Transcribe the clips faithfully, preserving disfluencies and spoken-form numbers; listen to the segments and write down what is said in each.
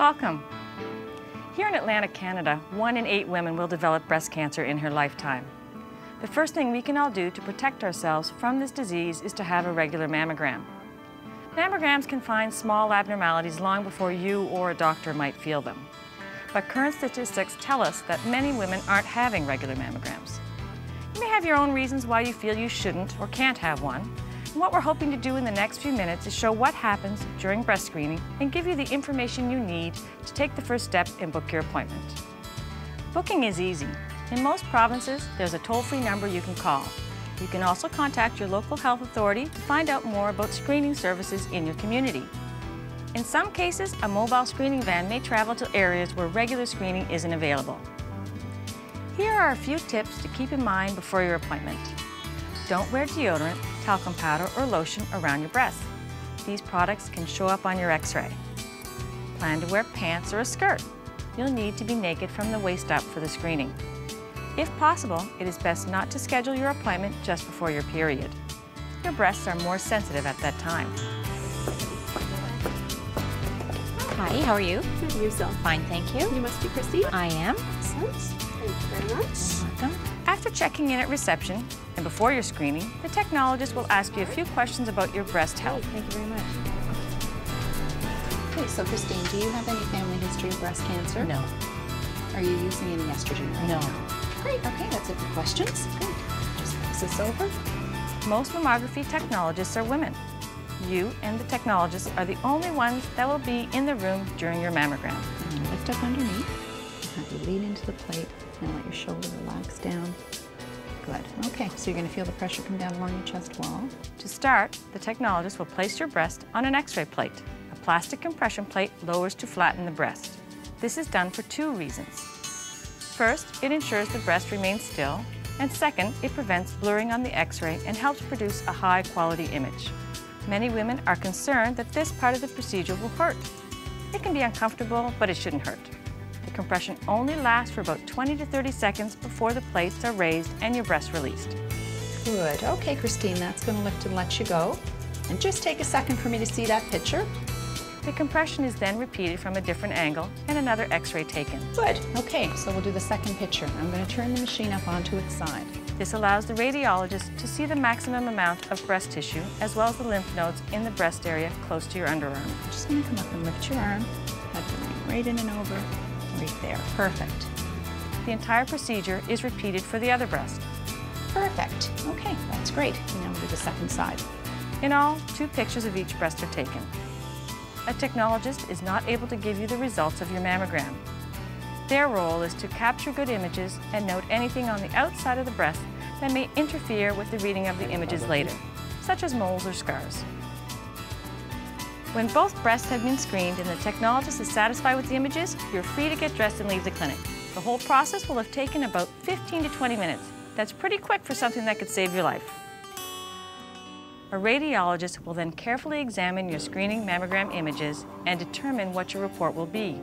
Welcome. Here in Atlantic Canada, one in eight women will develop breast cancer in her lifetime. The first thing we can all do to protect ourselves from this disease is to have a regular mammogram. Mammograms can find small abnormalities long before you or a doctor might feel them. But current statistics tell us that many women aren't having regular mammograms. You may have your own reasons why you feel you shouldn't or can't have one. And what we're hoping to do in the next few minutes is show what happens during breast screening and give you the information you need to take the first step and book your appointment. Booking is easy. In most provinces, there's a toll-free number you can call. You can also contact your local health authority to find out more about screening services in your community. In some cases, a mobile screening van may travel to areas where regular screening isn't available. Here are a few tips to keep in mind before your appointment. Don't wear deodorant, talcum powder, or lotion around your breasts. These products can show up on your x-ray. Plan to wear pants or a skirt. You'll need to be naked from the waist up for the screening. If possible, it is best not to schedule your appointment just before your period. Your breasts are more sensitive at that time. Hi, how are you? Good, yourself? Fine, thank you. You must be Christy? I am. Excellent. Thank you very much. You're welcome. After checking in at reception and before your screening, the technologist will ask you a few questions about your breast health. Thank you very much. Okay, so Christine, do you have any family history of breast cancer? No. Are you using any estrogen? Right no. Now? Great, okay, that's it for questions. Good. Just pass this over. Most mammography technologists are women. You and the technologists are the only ones that will be in the room during your mammogram. And lift up underneath. Have you lean into the plate. Now let your shoulder relax down. Good. Okay, so you're going to feel the pressure come down along your chest wall. To start, the technologist will place your breast on an x-ray plate. A plastic compression plate lowers to flatten the breast. This is done for two reasons. First, it ensures the breast remains still, and second, it prevents blurring on the x-ray and helps produce a high-quality image. Many women are concerned that this part of the procedure will hurt. It can be uncomfortable, but it shouldn't hurt. The compression only lasts for about twenty to thirty seconds before the plates are raised and your breast released. Good. Okay, Christine, that's going to lift and let you go. And just take a second for me to see that picture. The compression is then repeated from a different angle and another x-ray taken. Good. Okay, so we'll do the second picture. I'm going to turn the machine up onto its side. This allows the radiologist to see the maximum amount of breast tissue as well as the lymph nodes in the breast area close to your underarm. I'm just going to come up and lift your arm. That's going right in and over, right there. Perfect. The entire procedure is repeated for the other breast. Perfect. Okay, that's great. And now we'll do the second side. In all, two pictures of each breast are taken. A technologist is not able to give you the results of your mammogram. Their role is to capture good images and note anything on the outside of the breast that may interfere with the reading of the images later, such as moles or scars. When both breasts have been screened and the technologist is satisfied with the images, you're free to get dressed and leave the clinic. The whole process will have taken about fifteen to twenty minutes. That's pretty quick for something that could save your life. A radiologist will then carefully examine your screening mammogram images and determine what your report will be.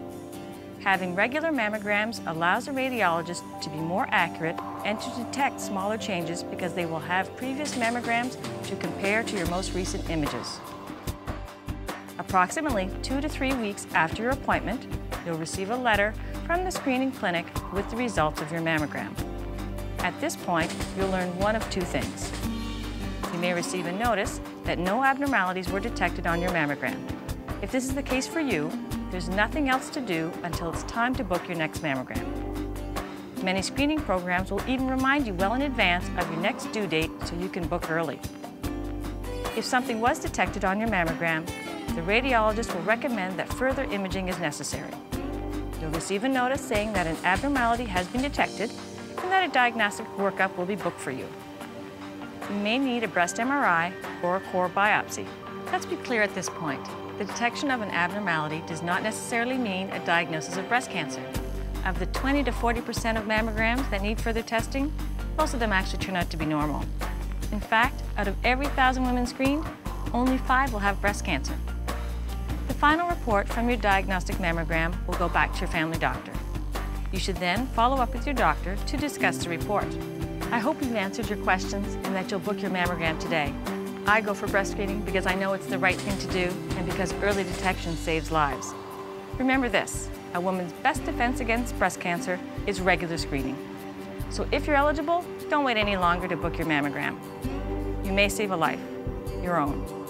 Having regular mammograms allows a radiologist to be more accurate and to detect smaller changes because they will have previous mammograms to compare to your most recent images. Approximately two to three weeks after your appointment, you'll receive a letter from the screening clinic with the results of your mammogram. At this point, you'll learn one of two things. You may receive a notice that no abnormalities were detected on your mammogram. If this is the case for you, there's nothing else to do until it's time to book your next mammogram. Many screening programs will even remind you well in advance of your next due date so you can book early. If something was detected on your mammogram, the radiologist will recommend that further imaging is necessary. You'll receive a notice saying that an abnormality has been detected and that a diagnostic workup will be booked for you. You may need a breast M R I or a core biopsy. Let's be clear at this point. The detection of an abnormality does not necessarily mean a diagnosis of breast cancer. Of the twenty to forty percent of mammograms that need further testing, most of them actually turn out to be normal. In fact, out of every thousand women screened, only five will have breast cancer. The final report from your diagnostic mammogram will go back to your family doctor. You should then follow up with your doctor to discuss the report. I hope we've answered your questions and that you'll book your mammogram today. I go for breast screening because I know it's the right thing to do and because early detection saves lives. Remember this, a woman's best defense against breast cancer is regular screening. So if you're eligible, don't wait any longer to book your mammogram. You may save a life, your own.